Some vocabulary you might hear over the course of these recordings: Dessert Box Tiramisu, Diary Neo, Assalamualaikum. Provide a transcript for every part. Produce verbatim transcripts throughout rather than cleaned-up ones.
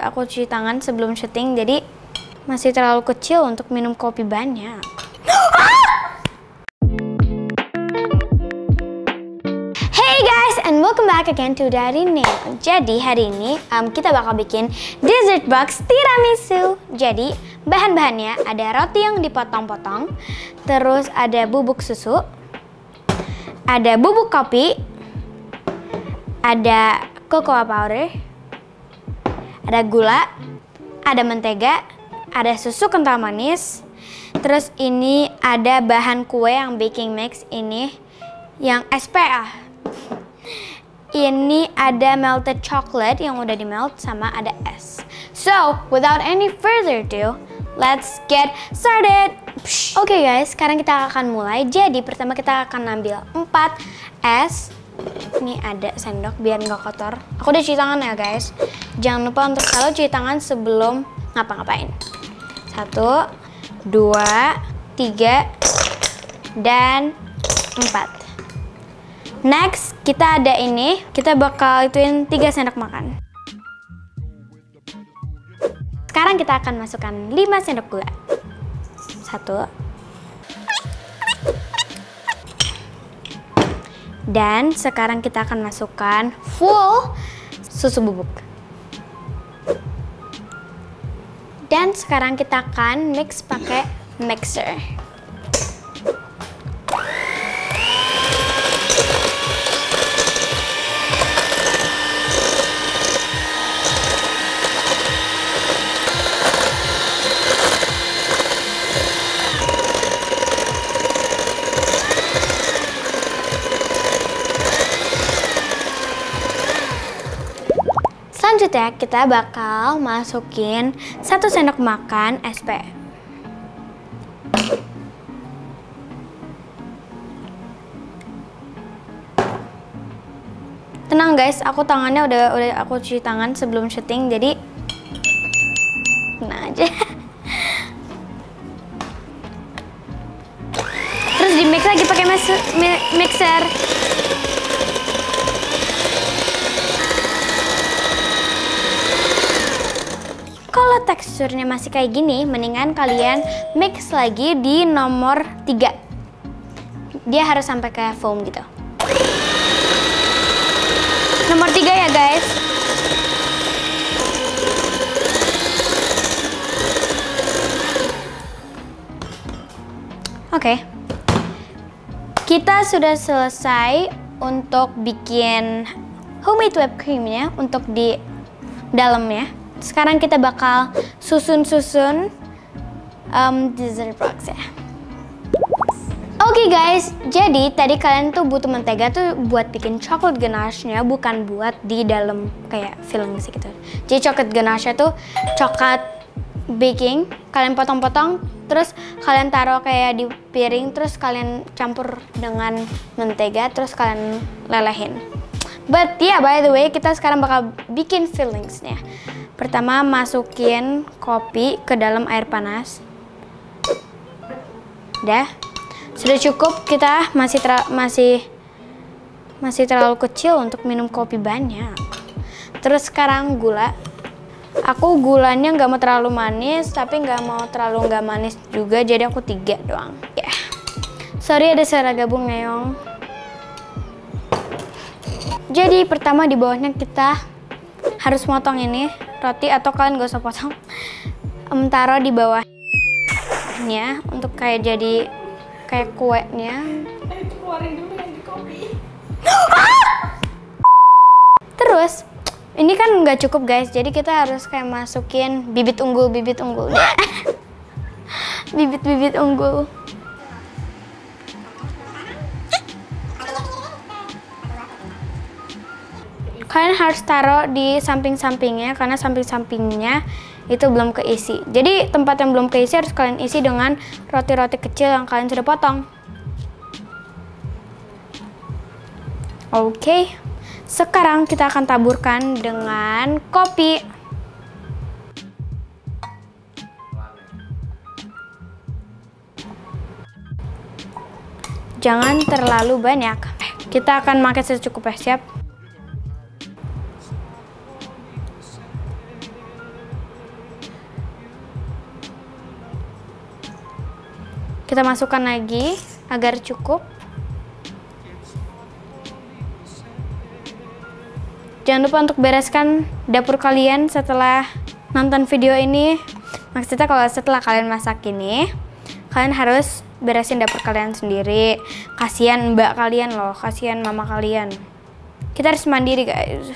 aku cuci tangan sebelum syuting, jadi masih terlalu kecil untuk minum kopi banyak. Hey guys, and welcome back again to Diary Neo. Jadi hari ini um, kita bakal bikin dessert box tiramisu. Jadi bahan-bahannya ada roti yang dipotong-potong, terus ada bubuk susu, ada bubuk kopi, ada cocoa powder, ada gula, ada mentega, ada susu kental manis. Terus ini ada bahan kue yang baking mix ini, yang S P A. Ini ada melted chocolate yang udah di melt sama ada es. So, without any further ado, let's get started. Oke okay guys, sekarang kita akan mulai. Jadi pertama kita akan ambil empat es. Ini ada sendok biar nggak kotor. Aku udah cuci tangan ya guys. Jangan lupa untuk selalu cuci tangan sebelum ngapa-ngapain. Satu, dua, tiga, dan empat. Next kita ada ini. Kita bakal ituin tiga sendok makan. Sekarang kita akan masukkan lima sendok gula. Satu. Dan sekarang kita akan masukkan full susu bubuk. Dan sekarang kita akan mix pakai mixer. Selanjutnya kita bakal masukin satu sendok makan S P. Tenang guys, aku tangannya udah udah aku cuci tangan sebelum syuting, jadi tenang aja. Terus di mix lagi pakai mixer. Kalau teksturnya masih kayak gini, mendingan kalian mix lagi di nomor tiga. Dia harus sampai kayak foam gitu. Nomor tiga ya guys. Oke. Okay. Kita sudah selesai untuk bikin homemade whipped creamnya untuk di dalamnya. Sekarang kita bakal susun-susun um, dessert box ya. Oke okay guys, jadi tadi kalian tuh butuh mentega tuh buat bikin coklat ganache-nya, bukan buat di dalam kayak filling sih gitu. Jadi coklat ganache tuh coklat baking, kalian potong-potong, terus kalian taruh kayak di piring, terus kalian campur dengan mentega, terus kalian lelehin. But yeah, by the way, kita sekarang bakal bikin fillings-nya. Pertama, masukin kopi ke dalam air panas. Udah. Sudah cukup, kita masih terlalu, masih masih terlalu kecil untuk minum kopi banyak. Terus sekarang gula. Aku gulanya nggak mau terlalu manis, tapi nggak mau terlalu nggak manis juga, jadi aku tiga doang. Ya. Yeah. Sorry ada suara gabung ngeyong. Jadi pertama di bawahnya kita harus motong ini. Roti atau kalian gak usah potong, um, taruh di bawahnya untuk kayak jadi kayak kuenya. Keluarin dulu yang di kopi. Terus ini kan nggak cukup guys, jadi kita harus kayak masukin bibit unggul, bibit unggul, bibit bibit unggul. Kalian harus taruh di samping-sampingnya karena samping-sampingnya itu belum keisi. Jadi tempat yang belum keisi harus kalian isi dengan roti-roti kecil yang kalian sudah potong. Oke, okay. Sekarang kita akan taburkan dengan kopi. Jangan terlalu banyak. Kita akan pakai secukupnya, siap? Kita masukkan lagi agar cukup. Jangan lupa untuk bereskan dapur kalian setelah nonton video ini. Maksudnya kalau setelah kalian masak ini, kalian harus beresin dapur kalian sendiri. Kasihan mbak kalian loh, kasihan mama kalian. Kita harus mandiri guys.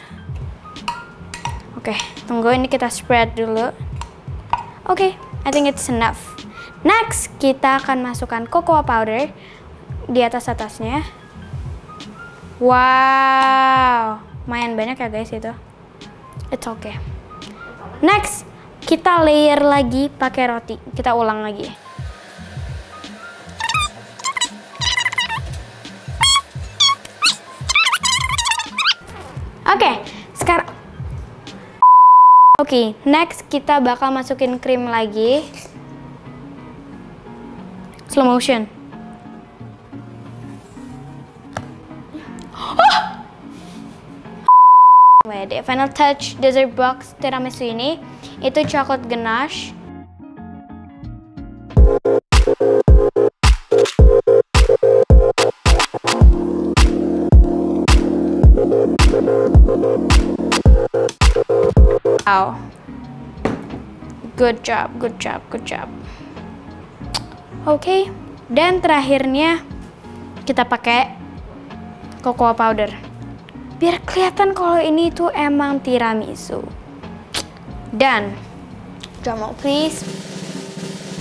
Oke, tunggu ini kita spread dulu. Oke, I think it's enough. Next, kita akan masukkan cocoa powder di atas-atasnya. Wow, lumayan banyak ya guys itu. It's okay. Next, kita layer lagi pakai roti. Kita ulang lagi. Oke, sekarang. Oke, next kita bakal masukin krim lagi. Slow motion. Oh! The final touch dessert box tiramisu ini itu coklat ganache. Wow. Good job, good job, good job. Oke, okay. Dan terakhirnya kita pakai cocoa powder biar kelihatan kalau ini tuh emang tiramisu. Dan drumroll please,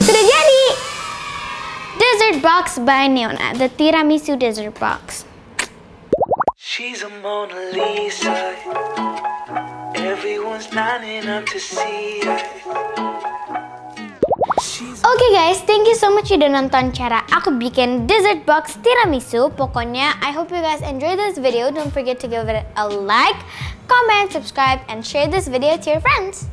sudah jadi Dessert Box by Neona, the tiramisu dessert box. She's a Mona Lisa, everyone's lining up to see her. Oke okay guys, thank you so much udah nonton cara aku bikin dessert box tiramisu. Pokoknya, I hope you guys enjoy this video. Don't forget to give it a like, comment, subscribe, and share this video to your friends.